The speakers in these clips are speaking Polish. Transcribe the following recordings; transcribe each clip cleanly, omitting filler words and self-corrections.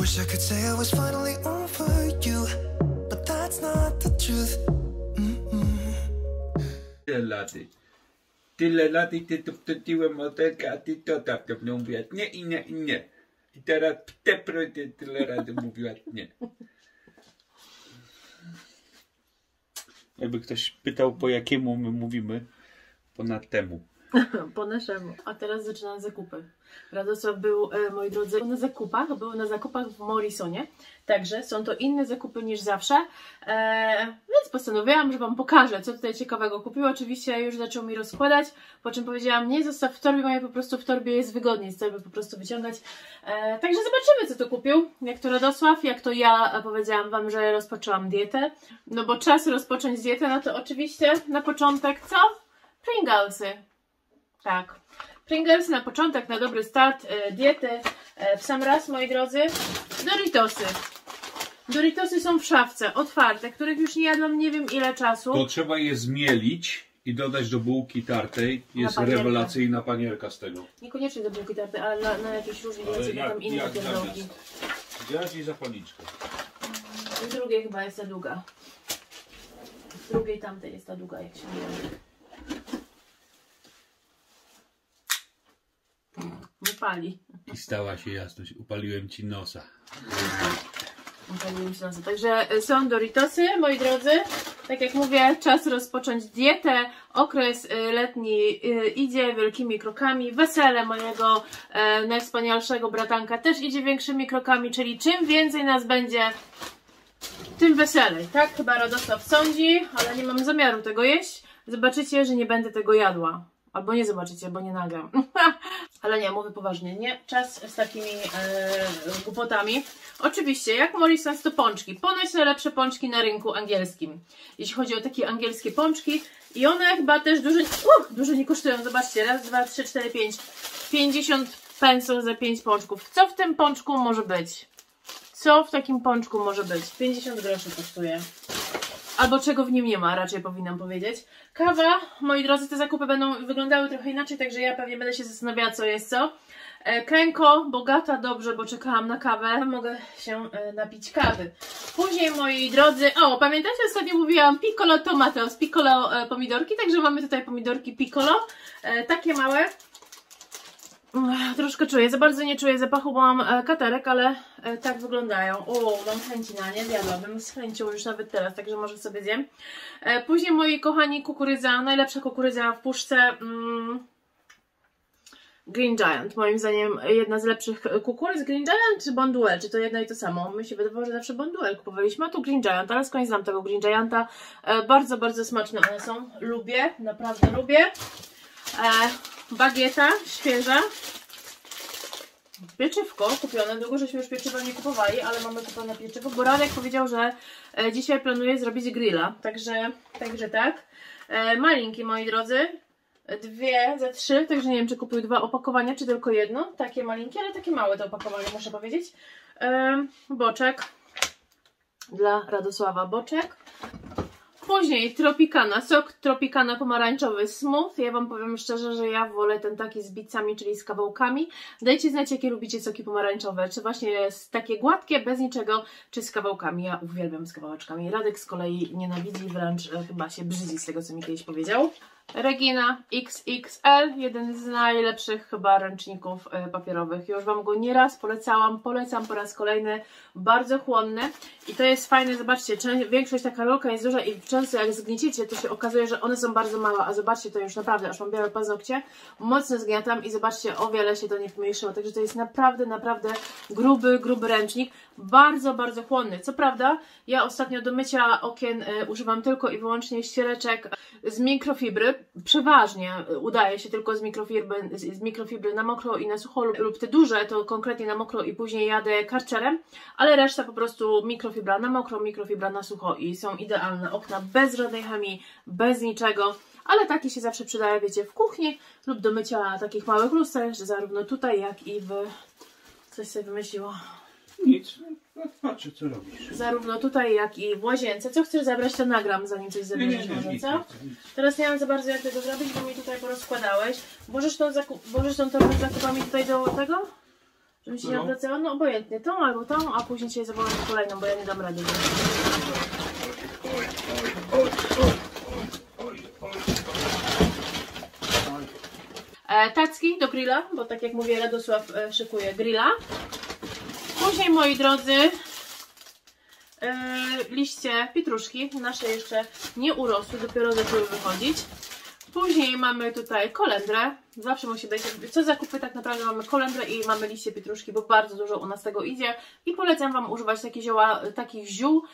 Wish I could say I was finally over you, but that's not the truth. Tyle lat i ty tu wtrąciłem modelkę, a ty to tak to mną mówiłaś nie i nie i nie. I teraz te projekty tyle razy mówiłaś nie. Jakby ktoś pytał, po jakiemu my mówimy, ponad temu. Po naszemu. A teraz zaczynam zakupy. Radosław był, moi drodzy, na zakupach. Był na zakupach w Morrisonie. Także są to inne zakupy niż zawsze. Więc postanowiłam, że Wam pokażę, co tutaj ciekawego kupiła. Oczywiście już zaczął mi rozkładać, po czym powiedziałam, nie zostaw w torbie, bo ja po prostu w torbie jest wygodniej z torby po prostu wyciągać. Także zobaczymy, co to kupił. Jak to Radosław, jak to ja powiedziałam Wam, że rozpoczęłam dietę. No bo czas rozpocząć dietę, no to oczywiście na początek co? Pringlesy. Tak, Pringles na początek, na dobry start diety. W sam raz, moi drodzy, Doritosy. Doritosy są w szafce, otwarte, których już nie jadłam nie wiem ile czasu. To trzeba je zmielić i dodać do bułki tartej. Jest rewelacyjna panierka z tego. Niekoniecznie do bułki tartej, ale na jakieś różne tam inne pierdołki. Dziać i zapalniczkę. W drugiej chyba jest ta długa. W drugiej tamtej jest ta długa, jak się nie wiem. Nie pali. I stała się jasność. Upaliłem Ci nosa. Upaliłem Ci nosa. Także są Doritosy, moi drodzy. Tak jak mówię, czas rozpocząć dietę. Okres letni idzie wielkimi krokami. Wesele mojego najwspanialszego bratanka też idzie większymi krokami. Czyli czym więcej nas będzie, tym weselej. Tak chyba Radosław sądzi, ale nie mam zamiaru tego jeść. Zobaczycie, że nie będę tego jadła. Albo nie zobaczycie, bo nie nagram. Ale nie, mówię poważnie, nie? Czas z takimi głupotami. Oczywiście, jak Morrison to pączki. Ponoć najlepsze pączki na rynku angielskim. Jeśli chodzi o takie angielskie pączki. I one chyba też dużo nie kosztują. Zobaczcie, raz, dwa, trzy, cztery, pięć. 50 pensów za 5 pączków. Co w tym pączku może być? Co w takim pączku może być? 50 groszy kosztuje. Albo czego w nim nie ma, raczej powinnam powiedzieć. Kawa, moi drodzy, te zakupy będą wyglądały trochę inaczej, także ja pewnie będę się zastanawiała, co jest co. Kęko, bogata, dobrze, bo czekałam na kawę. Mogę się napić kawy. Później, moi drodzy, o, pamiętacie, ostatnio mówiłam piccolo tomatoes, piccolo pomidorki, także mamy tutaj pomidorki piccolo, takie małe. Troszkę czuję, za bardzo nie czuję zapachu, bo mam katarek, ale tak wyglądają. O, mam chęci na nie, zjadłabym z chęcią już nawet teraz, także może sobie zjem. Później, moi kochani, kukurydza, najlepsza kukurydza w puszce. Green Giant, moim zdaniem jedna z lepszych kukurydz. Green Giant czy Bonduelle, czy to jedno i to samo? Mi się wydawało, że zawsze Bonduelle kupowaliśmy, a tu Green Giant, ale skąd znam tego Green Gianta. Bardzo, bardzo smaczne one są, lubię, naprawdę lubię. Bagieta świeża, pieczywko kupione, długo żeśmy już pieczywa nie kupowali, ale mamy kupione pieczywo, bo Radek powiedział, że dzisiaj planuje zrobić grilla, także tak. Malinki, moi drodzy, 2 za 3, także nie wiem, czy kupił 2 opakowania, czy tylko jedno, takie malinkie, ale takie małe to opakowanie, muszę powiedzieć. Boczek dla Radosława, boczek. Później Tropikana, sok Tropikana pomarańczowy smooth. Ja Wam powiem szczerze, że ja wolę ten taki z bicami, czyli z kawałkami. Dajcie znać, jakie lubicie soki pomarańczowe, czy właśnie takie gładkie, bez niczego, czy z kawałkami. Ja uwielbiam z kawałeczkami. Radek z kolei nienawidzi, wręcz chyba się brzydzi z tego, co mi kiedyś powiedział. Regina XXL, jeden z najlepszych chyba ręczników papierowych. Już Wam go nieraz polecałam, polecam po raz kolejny, bardzo chłonny. I to jest fajne, zobaczcie, większość taka rolka jest duża i często jak zgnieciecie, to się okazuje, że one są bardzo małe, a zobaczcie, to już naprawdę, aż mam białe paznokcie, mocno zgniatam i zobaczcie, o wiele się to nie pomniejszyło. Także to jest naprawdę, naprawdę gruby ręcznik, bardzo, bardzo chłonny. Co prawda, ja ostatnio do mycia okien używam tylko i wyłącznie ściereczek z mikrofibry. Przeważnie udaje się tylko z mikrofibry na mokro i na sucho lub te duże, to konkretnie na mokro i później jadę karczerem, ale reszta po prostu mikrofibra na mokro, mikrofibra na sucho i są idealne okna, bez żadnej chemii, bez niczego, ale taki się zawsze przydaje, wiecie, w kuchni lub do mycia takich małych luster, zarówno tutaj, jak i w... coś sobie wymyśliło. Nic, patrzę, co robisz. Zarówno tutaj, jak i w łazience. Co chcesz zabrać, to nagram, zanim coś zabierzesz, może, co? Teraz nie mam za bardzo jak tego zrobić, bo mi tutaj porozkładałeś. Możesz tą torbę z zakupami tutaj do tego? Żebym się nawracała, no obojętnie, tą albo tą, a później się zawołam kolejną, bo ja nie dam rady. Tacki do grilla, bo tak jak mówię, Radosław szykuje grilla. Później, moi drodzy, liście pietruszki, nasze jeszcze nie urosły, dopiero zaczęły wychodzić. Później mamy tutaj kolendrę, zawsze musi dać, co zakupy tak naprawdę mamy kolendrę i mamy liście pietruszki, bo bardzo dużo u nas tego idzie i polecam Wam używać takich ziół,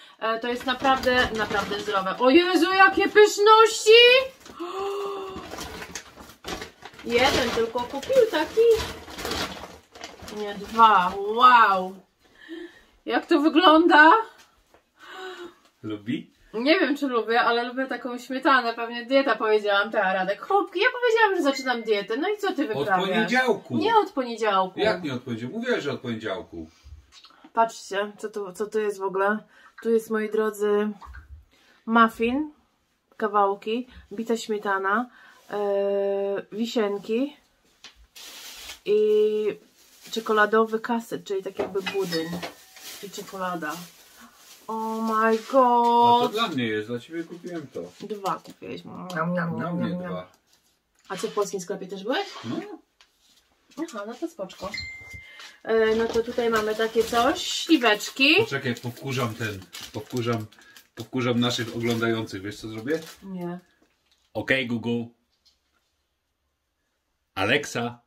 to jest naprawdę, naprawdę zdrowe. O Jezu, jakie pyszności! Jeden tylko kupił taki, nie dwa, wow! Jak to wygląda? Lubi? Nie wiem, czy lubię, ale lubię taką śmietanę. Pewnie dieta, powiedziałam, ta Radek. Chrupki, ja powiedziałam, że zaczynam dietę. No i co ty wyprawiasz? Od poniedziałku. Nie od poniedziałku. Jak nie od poniedziałku? Mówiłaś, że od poniedziałku. Patrzcie, co to jest w ogóle. Tu jest, moi drodzy, muffin, kawałki, bita śmietana, wisienki i czekoladowy kaset, czyli tak jakby budyń i czekolada. Oh my god! A to dla mnie jest, dla ciebie kupiłem to. Dwa kupiłeś. Dla mnie dwa. A co, w polskim sklepie też byłeś? No. Aha, no to spoczko. No to tutaj mamy takie coś, śliweczki. Poczekaj, powkurzam naszych oglądających. Wiesz co zrobię? Nie. Okej, Google. Alexa.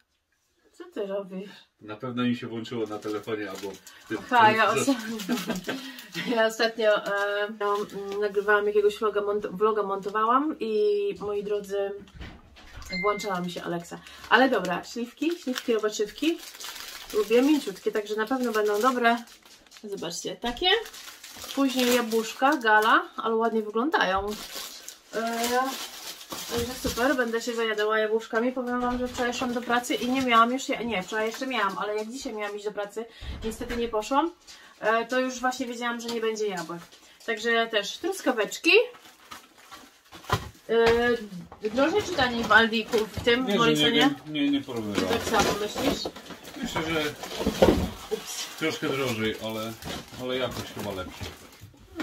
Co ty robisz? Na pewno mi się włączyło na telefonie albo... Aha, ja ostatnio nagrywałam jakiegoś vloga, montowałam i, moi drodzy, włączała mi się Alexa. Ale dobra, śliwki robaczywki. Lubię mięciutkie, także na pewno będą dobre. Zobaczcie, takie. Później jabłuszka, gala, ale ładnie wyglądają. Także super, będę się zajadała jabłuszkami. Powiem Wam, że wczoraj szłam do pracy i nie miałam już, nie, wczoraj jeszcze miałam, ale jak dzisiaj miałam iść do pracy, niestety nie poszłam, to już właśnie wiedziałam, że nie będzie jabłek. Także też truskaweczki, drożej czy taniej w Aldiku, w tym Morrisonie? Nie porównywałam. Tak samo myślisz? Myślę, że troszkę drożej, ale jakoś chyba lepszy.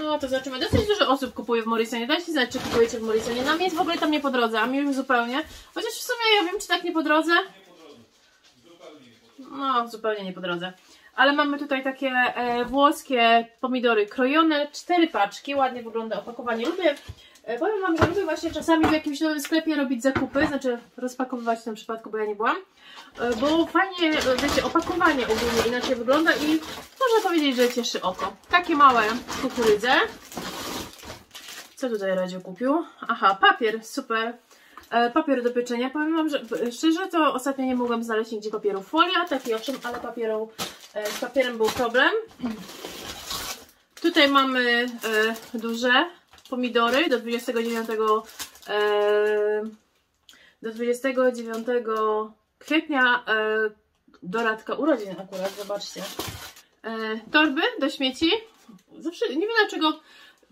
No to zobaczymy. Dosyć dużo osób kupuje w Morrisonie. Dajcie znać, czy kupujecie w Morrisonie. Nam jest w ogóle tam nie po drodze, a mi już zupełnie. Chociaż w sumie ja wiem, czy tak nie po drodze. No, zupełnie nie po drodze. Ale mamy tutaj takie włoskie pomidory krojone. 4 paczki. Ładnie wygląda opakowanie. Lubię. Powiem Wam, że lubię właśnie czasami w jakimś nowym sklepie robić zakupy. Znaczy rozpakowywać w tym przypadku, bo ja nie byłam. Bo fajnie, wiecie, opakowanie ogólnie inaczej wygląda i można powiedzieć, że cieszy oko. Takie małe kukurydze. Co tutaj Radziu kupił? Aha, papier, super. Papier do pieczenia. Powiem Wam, że szczerze to ostatnio nie mogłam znaleźć nigdzie papieru. Folia, taki owszem, ale z papierem był problem. Tutaj mamy duże pomidory do 29 kwietnia, do Radka urodzin akurat, zobaczcie. Torby do śmieci. Zawsze, nie wiem dlaczego,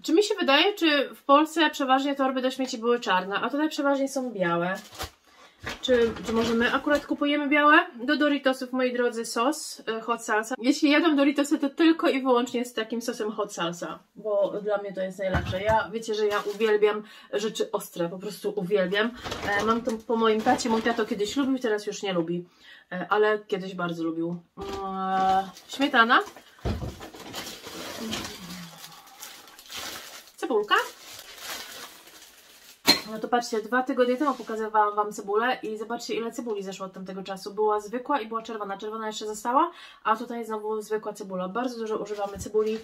czy mi się wydaje, czy w Polsce przeważnie torby do śmieci były czarne, a tutaj przeważnie są białe. Czy może my akurat kupujemy białe? Do Doritosów, moi drodzy, sos hot salsa. Jeśli jadą Doritosy, to tylko i wyłącznie z takim sosem hot salsa, bo dla mnie to jest najlepsze. Ja, wiecie, że ja uwielbiam rzeczy ostre, po prostu uwielbiam. Mam to po moim tacie, mój tato kiedyś lubił, teraz już nie lubi, ale kiedyś bardzo lubił. Śmietana. Cebulka. No to patrzcie, 2 tygodnie temu pokazywałam Wam cebulę i zobaczcie, ile cebuli zeszło od tamtego czasu. Była zwykła i była czerwona. Czerwona jeszcze została, a tutaj znowu zwykła cebula. Bardzo dużo używamy cebuli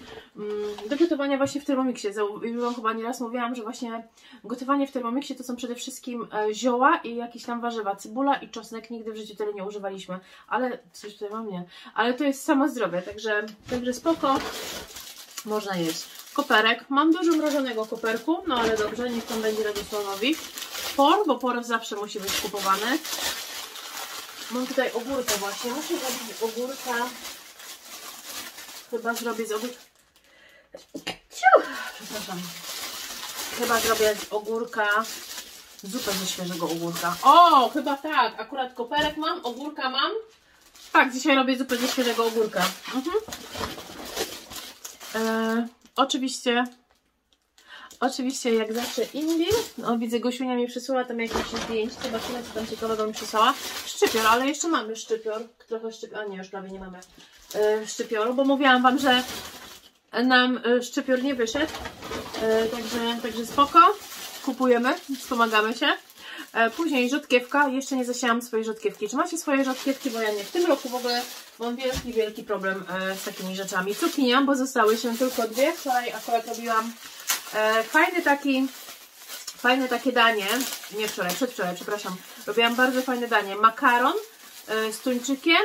do gotowania właśnie w Thermomixie. Już Wam chyba nieraz mówiłam, że właśnie gotowanie w Thermomixie to są przede wszystkim zioła i jakieś tam warzywa. Cebula i czosnek nigdy w życiu tyle nie używaliśmy. Ale coś tutaj mam, nie. Ale to jest samo zdrowie, także spoko. Można jeść. Koperek. Mam dużo mrożonego koperku, no ale dobrze, niech tam będzie Radosławowi. Por, bo por zawsze musi być kupowany. Mam tutaj ogórkę właśnie. Muszę zrobić ogórkę. Chyba zrobię z ogórka... Przepraszam. Chyba zrobię z ogórka zupę ze świeżego ogórka. O, chyba tak. Akurat koperek mam, ogórka mam. Tak, dzisiaj robię zupę ze świeżego ogórka. Oczywiście jak zawsze imbir. No, widzę, Gosiunia mi przysyła tam jakieś zdjęcie. Zobaczymy, co tam ciekawego mi przysłała. Szczypior, ale jeszcze mamy szczypior. Trochę szczypior. A nie, już prawie nie mamy szczypioru, bo mówiłam wam, że nam szczypior nie wyszedł. Także spoko. Kupujemy, wspomagamy się. Później rzodkiewka. Jeszcze nie zasiałam swojej rzodkiewki. Czy macie swoje rzodkiewki? Bo ja nie. W tym roku w ogóle mam wielki problem z takimi rzeczami. Cukinia, bo zostały się tylko dwie. Wczoraj akurat robiłam fajne takie danie, nie wczoraj, przedwczoraj, przepraszam, robiłam bardzo fajne danie, makaron z tuńczykiem,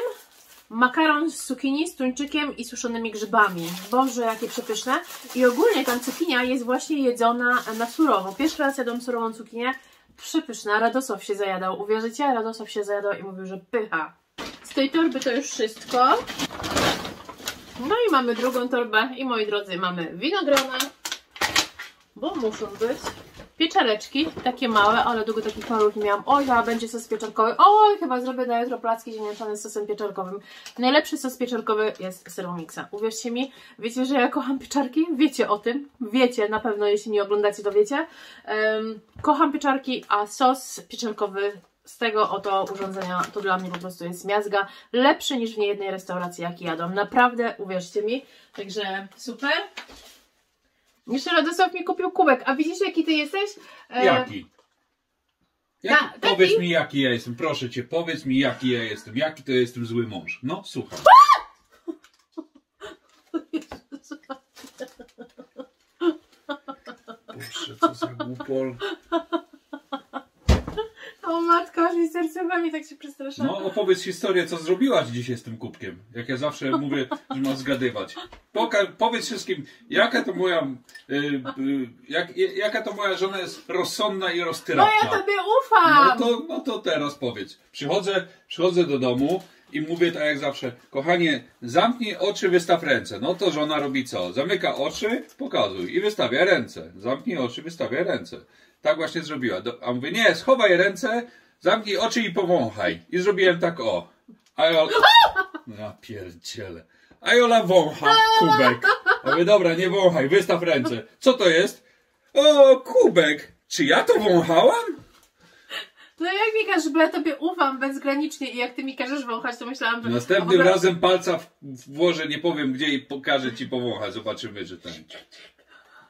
makaron z cukinii z tuńczykiem i suszonymi grzybami. Boże, jakie przepyszne. I ogólnie tam cukinia jest właśnie jedzona na surowo. Pierwszy raz jadłam surową cukinię, przepyszna. Radosław się zajadał, uwierzycie? Radosław się zajadał i mówił, że pycha. Z tej torby to już wszystko. No i mamy drugą torbę i moi drodzy, mamy winogrona, bo muszą być pieczareczki, takie małe, ale długo takich parów nie miałam. Oj, chyba będzie sos pieczarkowy. Oj, chyba zrobię na jutro placki ziemniaczane z sosem pieczarkowym. Najlepszy sos pieczarkowy jest z Thermomixa. Uwierzcie mi, wiecie, że ja kocham pieczarki? Wiecie o tym, wiecie, na pewno, jeśli nie oglądacie, to wiecie. Kocham pieczarki, a sos pieczarkowy z tego oto urządzenia to dla mnie po prostu jest miazga. Lepszy niż w niejednej restauracji, jaki jadłam. Naprawdę, uwierzcie mi. Także super. Jeszcze Radosław mi kupił kubek, a widzisz, jaki ty jesteś? Jaki? Powiedz mi, jaki ja jestem, proszę cię, powiedz mi, jaki ja jestem, jaki to jestem zły mąż. No, słuchaj. Boże, co za głupol. O matko, aż mi serce wami tak się przestraszało. No, opowiedz historię, co zrobiłaś dzisiaj z tym kubkiem. Jak ja zawsze mówię, że mam zgadywać. Powiedz wszystkim, jaka to moja żona jest rozsądna i roztyrana. No ja tobie ufam! No to teraz powiedz. Przychodzę do domu i mówię tak jak zawsze, kochanie, zamknij oczy, wystaw ręce. No to żona robi co? Zamyka oczy, pokazuj i wystawia ręce. Zamknij oczy, wystawia ręce. Tak właśnie zrobiła. A mówię, nie, schowaj ręce, zamknij oczy i powąchaj. I zrobiłem tak o. A Jola... Ja pierdziele. A Jola wącha kubek. A mówię, dobra, nie wąchaj, wystaw ręce. Co to jest? O, kubek. Czy ja to wąchałam? No jak mi każesz, bo ja tobie ufam bezgranicznie i jak ty mi każesz wąchać, to myślałam, że... Następnym razem palca włożę, nie powiem gdzie i pokażę ci powąchać. Zobaczymy, że tam...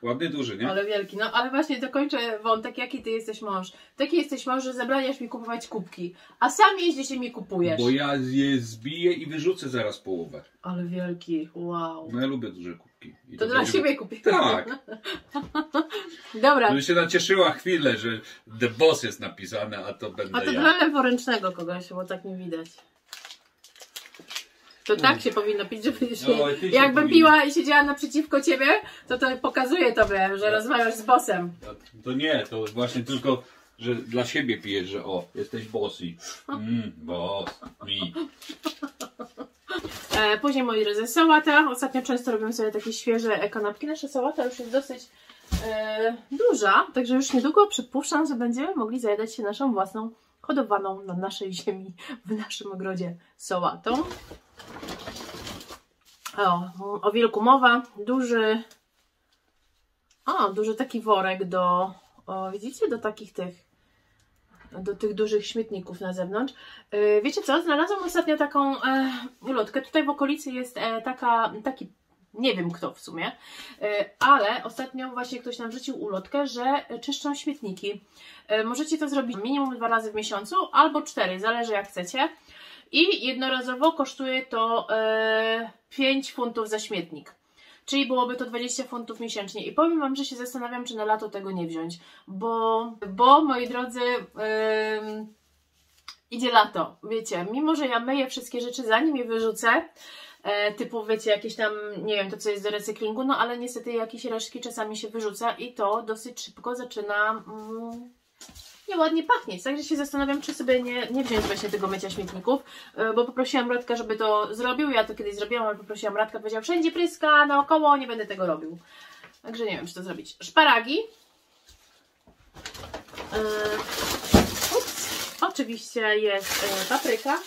Ładny, duży, nie? Ale wielki. No, ale właśnie dokończę wątek, jaki ty jesteś mąż. Taki jesteś mąż, że zabraniasz mi kupować kubki, a sam jeździsz i mi kupujesz. Bo ja je zbiję i wyrzucę zaraz połowę. Ale wielki, wow. No ja lubię duże kubki. I to dla siebie kupię. Tak. Dobra. Bym się nacieszyła chwilę, że The Boss jest napisane, a to będę ja. A to dla leworęcznego kogoś, bo tak nie widać. To tak się powinno pić, żeby się... No, jakbym piła i siedziała naprzeciwko ciebie, to pokazuje tobie, że rozmawiasz z bossem. To nie, to właśnie tylko, że dla siebie pijesz, że o, jesteś bossy. Boss, mi. Później, moi drodzy, sałata. Ostatnio często robimy sobie takie świeże kanapki. Nasza sałata już jest dosyć duża, także już niedługo przypuszczam, że będziemy mogli zajadać się naszą własną, hodowaną na naszej ziemi, w naszym ogrodzie sałatą. O wilku mowa, duży taki worek do, widzicie, do takich do tych dużych śmietników na zewnątrz. Wiecie co, znalazłam ostatnio taką ulotkę, tutaj w okolicy jest taki, nie wiem kto w sumie, ale ostatnio właśnie ktoś nam wrzucił ulotkę, że czyszczą śmietniki. Możecie to zrobić minimum 2 razy w miesiącu albo 4, zależy jak chcecie. I jednorazowo kosztuje to 5 funtów za śmietnik, czyli byłoby to 20 funtów miesięcznie. I powiem wam, że się zastanawiam, czy na lato tego nie wziąć, bo moi drodzy, idzie lato, wiecie, mimo że ja myję wszystkie rzeczy, zanim je wyrzucę, typu wiecie, jakieś tam, nie wiem, to co jest do recyklingu, no ale niestety jakieś resztki czasami się wyrzuca i to dosyć szybko zaczyna... ładnie pachnieć, także się zastanawiam, czy sobie nie wziąć właśnie tego mycia śmietników, bo poprosiłam Radka, żeby to zrobił, ja to kiedyś zrobiłam, ale poprosiłam Radka, powiedział, wszędzie pryska, naokoło, nie będę tego robił. Także nie wiem, czy to zrobić. Szparagi. Oczywiście jest papryka.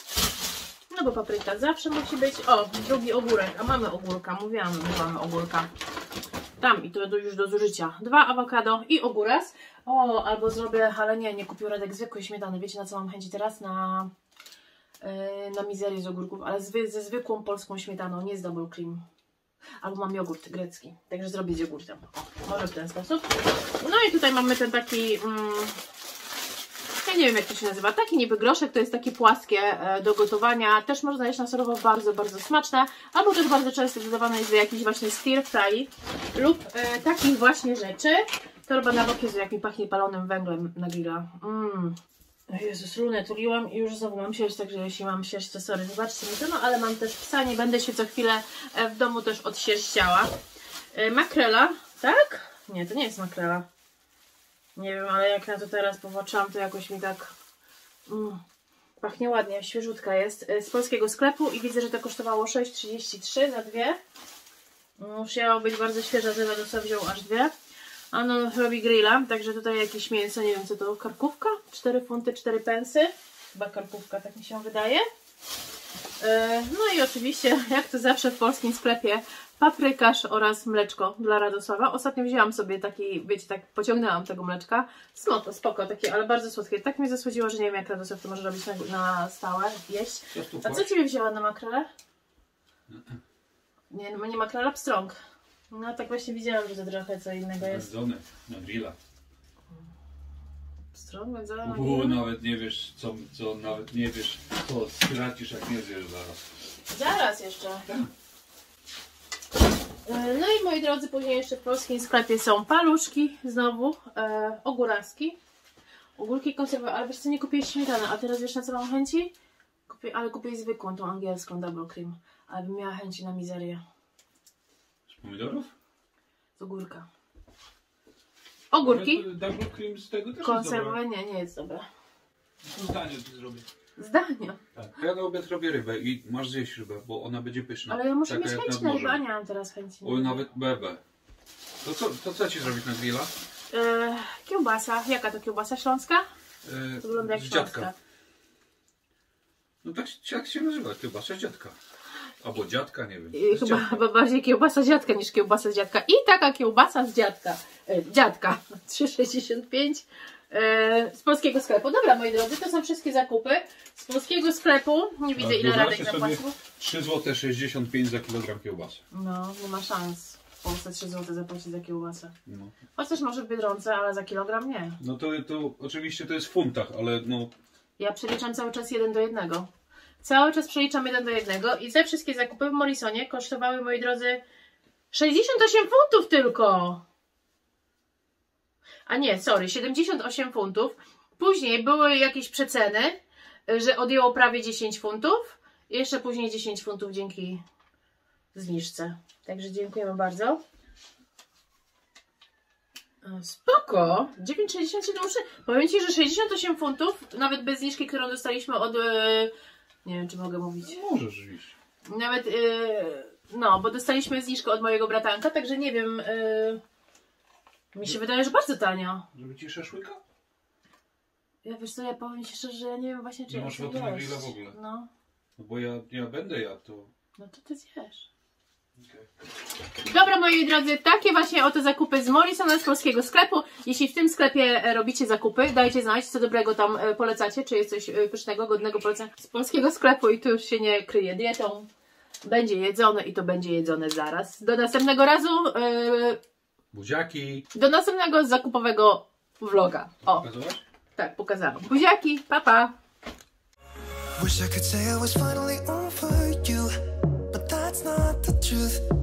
No bo papryka zawsze musi być. O, drugi ogórek, a mamy ogórka, mówiłam, że mamy ogórka. Tam i to już do zużycia. 2 awokado i ogórez. O, albo zrobię, ale nie kupię Radek zwykłej śmietany. Wiecie, na co mam chęci teraz? Na mizerię z ogórków, ale ze zwykłą polską śmietaną, nie z double cream. Albo mam jogurt grecki, także zrobię z jogurtem. Może w ten sposób. No i tutaj mamy ten taki, ja nie wiem jak to się nazywa, taki niby groszek, to jest takie płaskie do gotowania. Też można jeść na surowo, bardzo, bardzo smaczne. Albo też bardzo często dodawane jest do jakichś właśnie stir fry lub takich właśnie rzeczy. Torba na bok, jest jak mi pachnie palonym węglem na grilla. Jezus, runę tuliłam i już znowu mam sierść, także jeśli mam sierść, to sorry, zobaczcie mi to, no ale mam też psa, nie będę się co chwilę w domu też odsierściała. Makrela, tak? Nie, to nie jest makrela. Nie wiem, ale jak na to teraz popatrzyłam, to jakoś mi tak pachnie ładnie, świeżutka jest. Z polskiego sklepu i widzę, że to kosztowało 6,33 za dwie. Musiała być bardzo świeża, że do sobie wziął aż dwie. Ono robi grilla, także tutaj jakieś mięso, nie wiem co to, karkówka, 4 funty, 4 pensy, chyba karkówka, tak mi się wydaje. No i oczywiście, jak to zawsze w polskim sklepie, paprykarz oraz mleczko dla Radosława. Ostatnio wzięłam sobie taki, wiecie, tak pociągnęłam tego mleczka, smoko, spoko, takie, ale bardzo słodkie, tak mnie zasłodziło, że nie wiem jak Radosław to może robić na stałe, jeść. A co Ciebie wzięła na makrele? Nie, no nie makrela, pstrąg. No tak właśnie widziałam, że to trochę co innego jest. Wędzone na grilla. Pstrąg wędzony na grilla? Nawet nie wiesz co, nawet nie wiesz co stracisz jak nie zjesz zaraz. Zaraz jeszcze. No i moi drodzy, później jeszcze w polskim sklepie są paluszki, znowu ogóraski. Ogórki konserwowe, ale wiesz co, nie kupię śmietany, a teraz wiesz na co mam chęci? Kupię, ale kupię zwykłą, tą angielską double cream, ale bym miała chęci na mizerię. Pomidorów? Z ogórka. Ogórki? Double cream z tego też konserwowe? Nie jest dobre. Z dania to zrobię. Z dania? Tak. Ja na obiad robię rybę i masz zjeść rybę, bo ona będzie pyszna. Ale ja muszę mieć chęć na rybę, nie mam teraz chęci. O, nawet bebe. To co ci zrobić na grilla? Kiełbasa. Jaka to kiełbasa? Śląska? To wygląda jak śląska. No tak się nazywa, kiełbasa z dziadka. Albo dziadka, nie wiem. Chyba bardziej kiełbasa dziadka niż kiełbasa z dziadka. I taka kiełbasa z dziadka. Dziadka. 3,65 z polskiego sklepu. Dobra, moi drodzy, to są wszystkie zakupy z polskiego sklepu. Nie widzę ile Radek zapłacił. 3,65 zł za kilogram kiełbasy. No, nie ma szans w Polsce 3 zł zapłacić za kiełbasę. No. Chociaż może w Biedronce, ale za kilogram nie. No to oczywiście to jest w funtach, ale no... Ja przeliczam cały czas 1 do 1. Cały czas przeliczam 1 do 1 i te wszystkie zakupy w Morrisonie kosztowały, moi drodzy, 68 funtów tylko. A nie, sorry, 78 funtów. Później były jakieś przeceny, że odjęło prawie 10 funtów. Jeszcze później 10 funtów dzięki zniżce. Także dziękujemy bardzo. Spoko, 9,67. Powiem Ci, że 68 funtów, nawet bez zniżki, którą dostaliśmy od... Nie wiem, czy mogę mówić. No, możesz iść. Nawet, no, bo dostaliśmy zniżkę od mojego bratanka, także nie wiem. Mi się wydaje, że bardzo tanio. Żeby Ci szaszłyka? Ja wiesz co, ja powiem Ci szczerze, że ja nie wiem właśnie, czy nie masz wody na grilla w ogóle. No. No bo ja będę jadł to. No to Ty zjesz. Okay. Dobra, moi drodzy, takie właśnie oto zakupy z Morrisona, z polskiego sklepu. Jeśli w tym sklepie robicie zakupy, dajcie znać, co dobrego tam polecacie, czy jest coś pysznego, godnego polecenia z polskiego sklepu i tu już się nie kryje dietą. Będzie jedzone i to będzie jedzone zaraz. Do następnego razu. Buziaki. Do następnego zakupowego vloga. O, tak, pokazałam. Buziaki, pa, pa. Wish I could say I was finally over you. It's not the truth.